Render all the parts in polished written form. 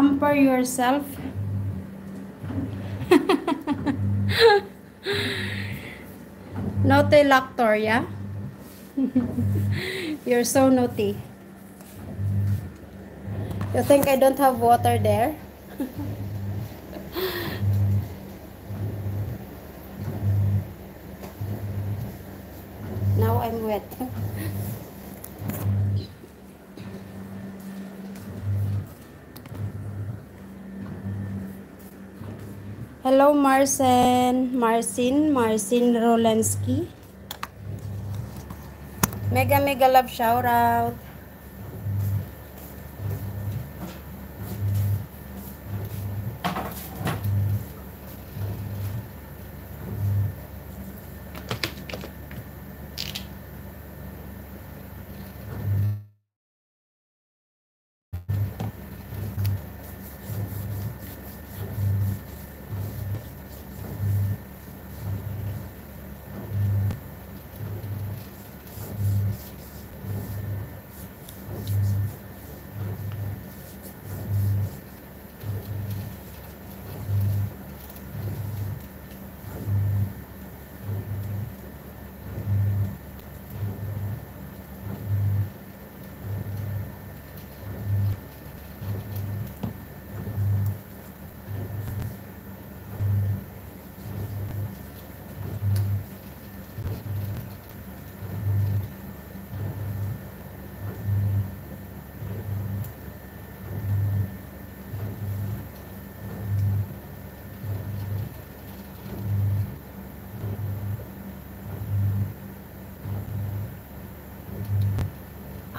pamper yourself. Naughty Lactor, yeah? You're so naughty. You think I don't have water there? Now I'm wet. Hello, Marcin Rolenski. Mega love shout out.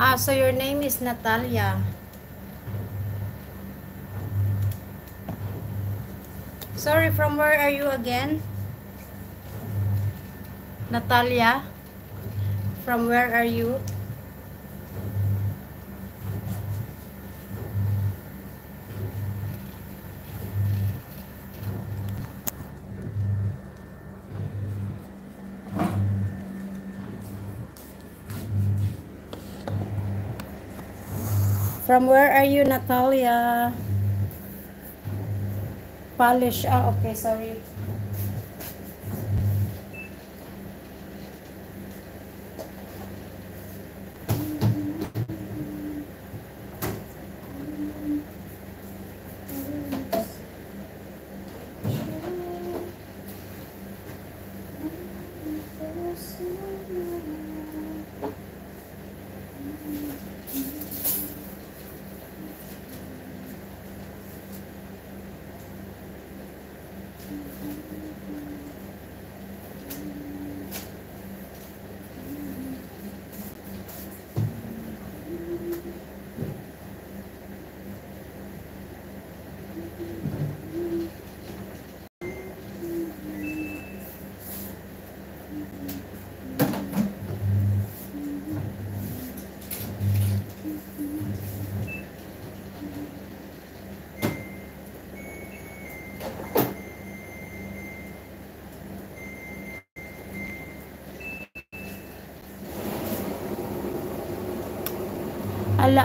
Ah, so your name is Natalia. Sorry, from where are you again? Natalia, from where are you? From where are you, Natalia? Polish. Ah, okay, sorry.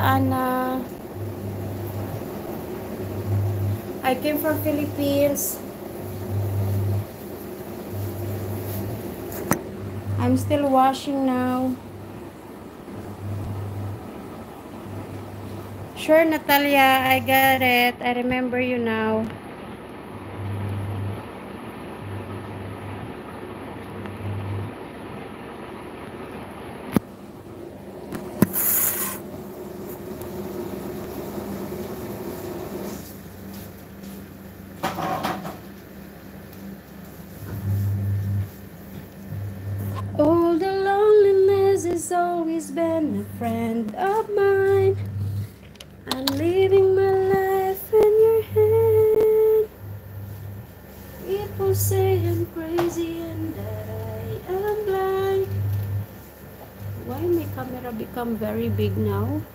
Ana, I came from Philippines. I'm still washing now. Sure, Natalia, I got it. I remember you now. Always been a friend of mine. I'm living my life in your hand. People say I'm crazy and that I am blind. Why my camera become very big now?